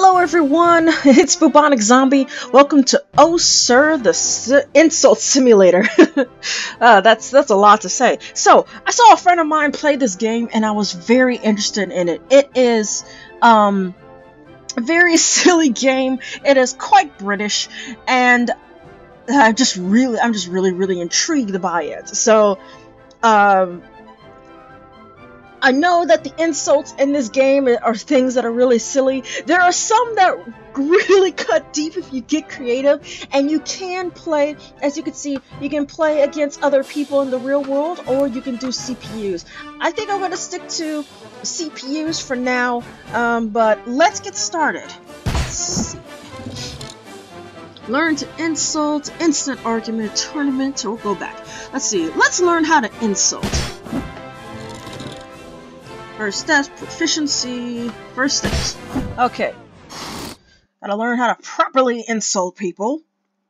Hello everyone, it's BubonicZombie. Welcome to Oh Sir, the S Insult Simulator. That's a lot to say. So, I saw a friend of mine play this game and I was very interested in it. It is a very silly game. It is quite British and I'm just really intrigued by it. So, I know that the insults in this game are things that are really silly. There are some that really cut deep if you get creative, and you can play, as you can see, you can play against other people in the real world, or you can do CPUs. I think I'm going to stick to CPUs for now, but let's get started. Let's see. Learn to insult, instant argument, tournament, we'll go back. Let's see, let's learn how to insult. First steps, proficiency, first steps. Okay. Gotta learn how to properly insult people.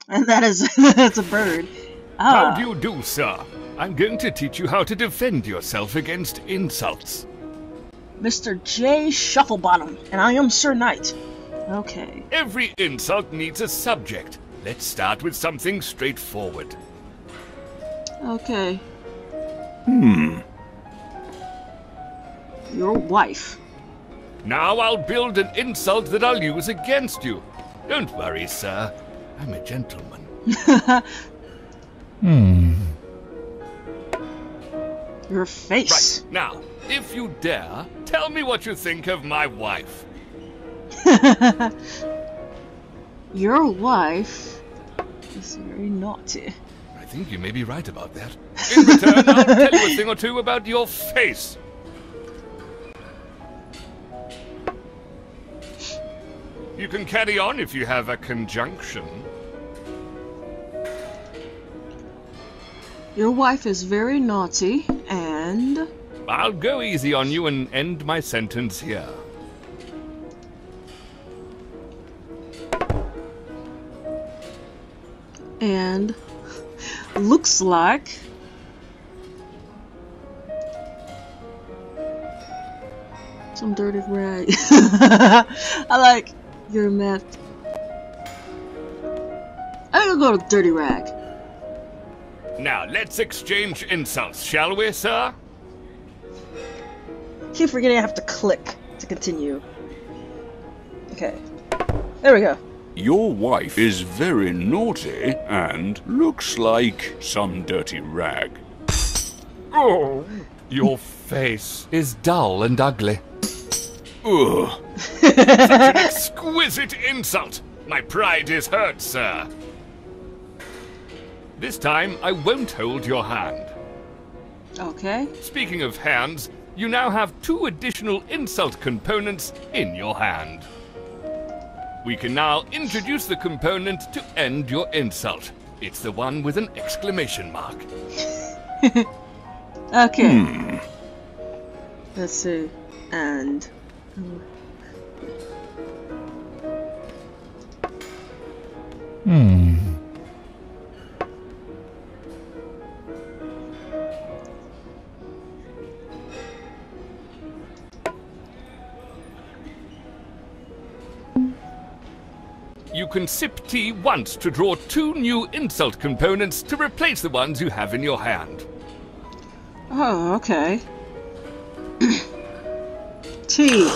And that is, that's a bird. Ah. How do you do, sir? I'm going to teach you how to defend yourself against insults. Mr. J. Shufflebottom, and I am Sir Knight. Okay. Every insult needs a subject. Let's start with something straightforward. Okay. Your wife. Now I'll build an insult that I'll use against you. Don't worry, sir. I'm a gentleman. Your face. Right. Now, if you dare, tell me what you think of my wife. Your wife is very naughty. I think you may be right about that. In return, I'll tell you a thing or two about your face. You can carry on if you have a conjunction. Your wife is very naughty, and... I'll go easy on you and end my sentence here. And... looks like... some dirty rag. I like... You're mad. I'm gonna go to dirty rag. Now let's exchange insults, shall we, sir? Keep forgetting I have to click to continue. Okay. There we go. Your wife is very naughty and looks like some dirty rag. Oh, your face is dull and ugly. Ugh. Such an exquisite insult! My pride is hurt, sir. This time, I won't hold your hand. Okay. Speaking of hands, you now have two additional insult components in your hand. We can now introduce the component to end your insult. It's the one with an exclamation mark. Okay. Let's see. And... You can sip tea once to draw two new insult components to replace the ones you have in your hand. Oh, okay. Tea.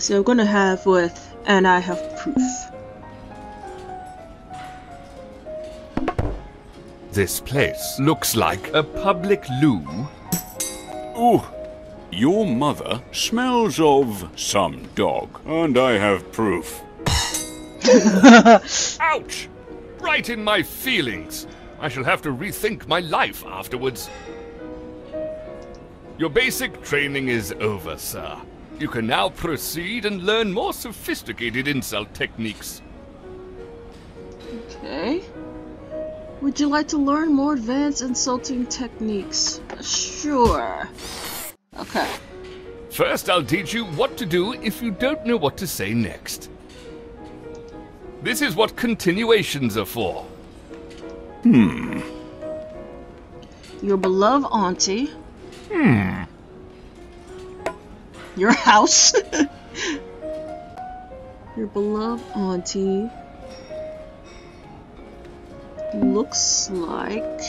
So I'm gonna have with, and I have proof. This place looks like a public loo. Ooh, your mother smells of some dog, and I have proof. Ouch! Right in my feelings. I shall have to rethink my life afterwards. Your basic training is over, sir. You can now proceed and learn more sophisticated insult techniques. Okay. Would you like to learn more advanced insulting techniques? Sure. Okay. First, I'll teach you what to do if you don't know what to say next. This is what continuations are for. Your beloved auntie. Your house. Your beloved auntie looks like...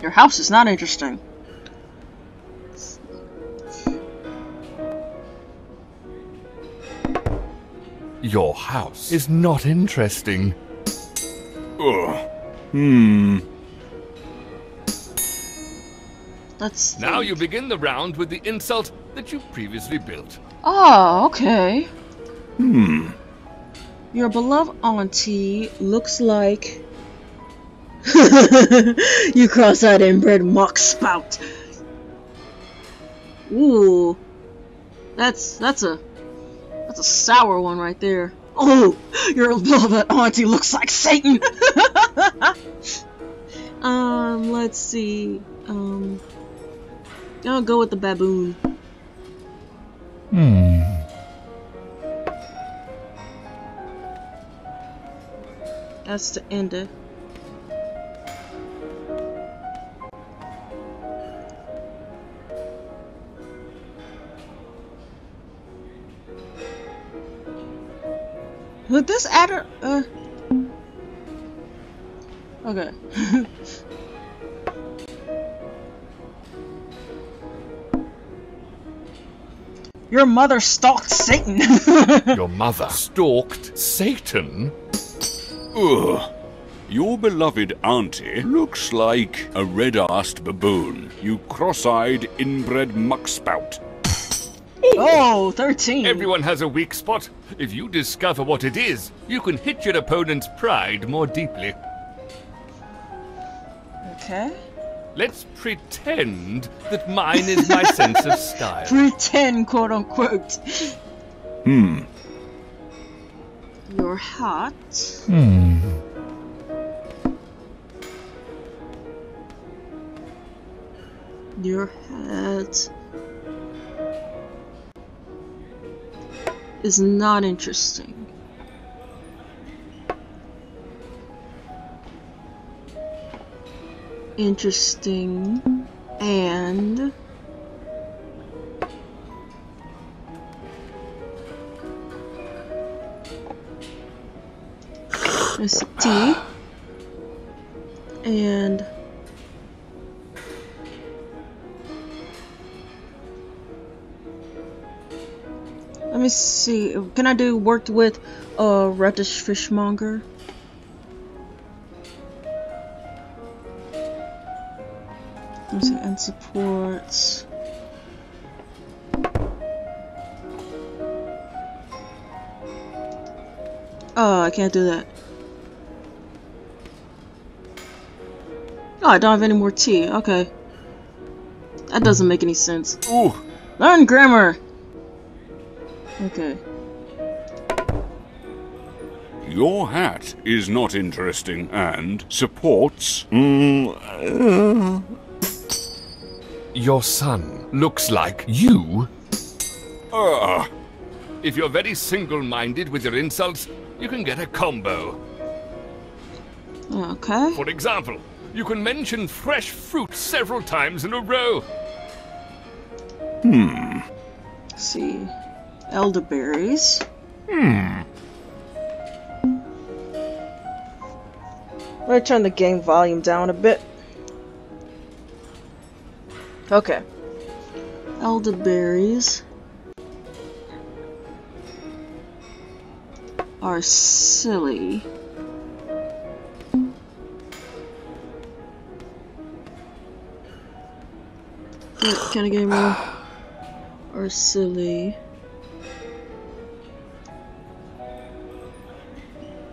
Your house is not interesting. Your house is not interesting. Ugh. Let's now you begin the round with the insult that you previously built. Oh, okay. Your beloved auntie looks like... You cross-eyed inbred mock spout. Ooh. That's a sour one right there. Oh, your beloved auntie looks like Satan. Let's see. I'll go with the baboon. That's the end it. Would this add a... Okay. Your mother stalked Satan. Your mother stalked Satan? Ugh. Your beloved auntie looks like a red-assed baboon. You cross-eyed inbred muckspout. Oh, 13. Everyone has a weak spot. If you discover what it is, you can hit your opponent's pride more deeply. Okay. Let's pretend that mine is my sense of style. Pretend, quote unquote. Your heart. Your head is not interesting. Interesting and there's a T and let me see. Can I do worked with a reddish fishmonger? And supports oh, I can't do that. Oh, I don't have any more tea. Okay, that doesn't make any sense. Ooh, learn grammar. Okay. Your hat is not interesting and supports your son looks like you. If you're very single-minded with your insults, you can get a combo. Okay. For example, you can mention fresh fruit several times in a row. Let's see. Elderberries. I'm gonna turn the game volume down a bit. Okay. Elderberries are silly. What kind of game are silly?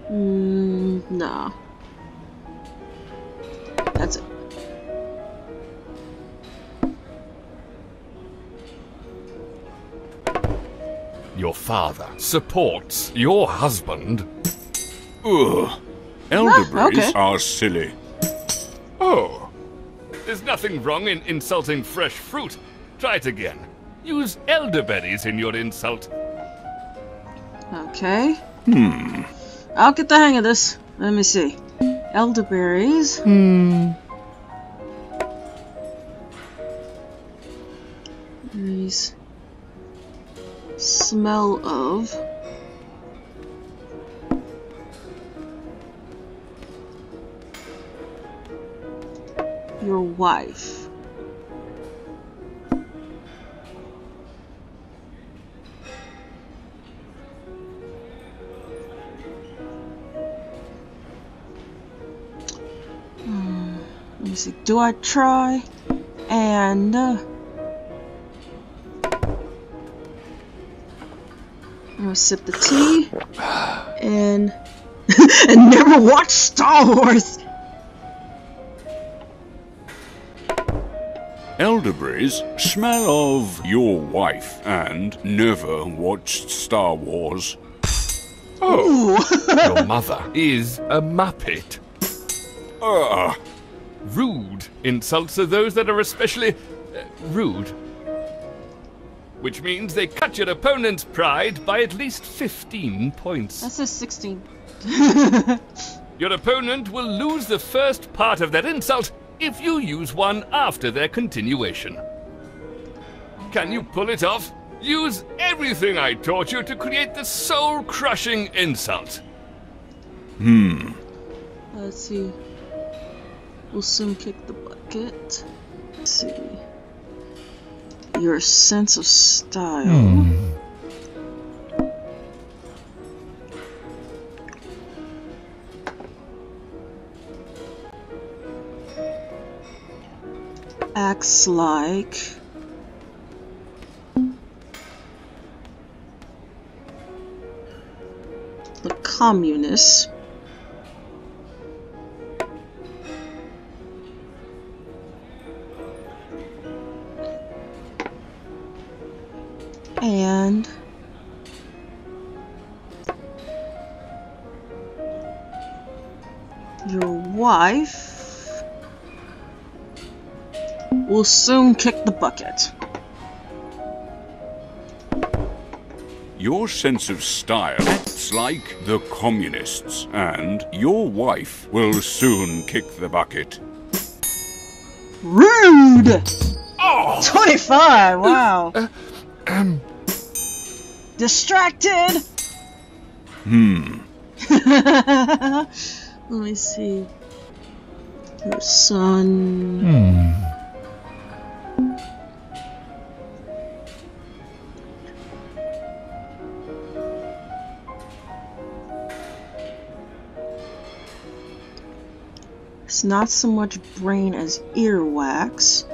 Nah. That's it. Your father supports your husband. Elderberries are silly. Oh. There's nothing wrong in insulting fresh fruit. Try it again. Use elderberries in your insult. Okay. Hmm. I'll get the hang of this. Let me see. Elderberries. Hmm. These smell of. Your wife. Let me see. Do I try and I'm gonna sip the tea and and never watch Star Wars. Elderberries smell of your wife and never watched Star Wars. Oh, your mother is a muppet. Rude insults are those that are especially rude, which means they cut your opponent's pride by at least 15 points. That says 16. Your opponent will lose the first part of that insult if you use one after their continuation. Can you pull it off? Use everything I taught you to create the soul-crushing insult. Hmm. Let's see. We'll soon kick the bucket. Let's see. Your sense of style. Hmm. Acts like the communists. And your wife will soon kick the bucket. Your sense of style acts like the communists, and your wife will soon kick the bucket. Rude! Oh. 25, wow. Distracted! Hmm. Let me see. Your son. Hmm. It's not so much brain as earwax.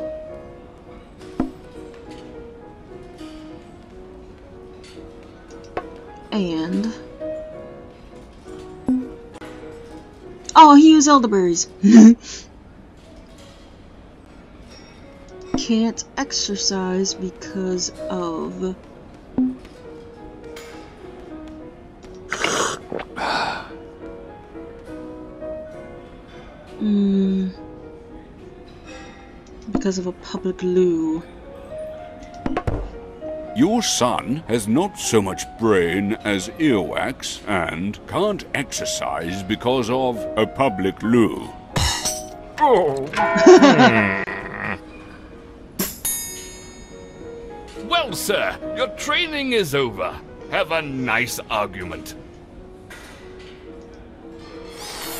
And oh, he used elderberries. Can't exercise because of a public loo. Your son has not so much brain as earwax and can't exercise because of a public loo. Oh. Well, sir, your training is over. Have a nice argument.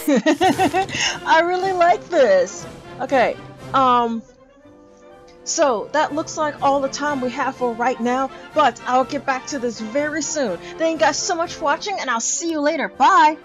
I really like this. Okay, so that looks like all the time we have for right now, but I'll get back to this very soon. Thank you guys so much for watching, and I'll see you later. Bye!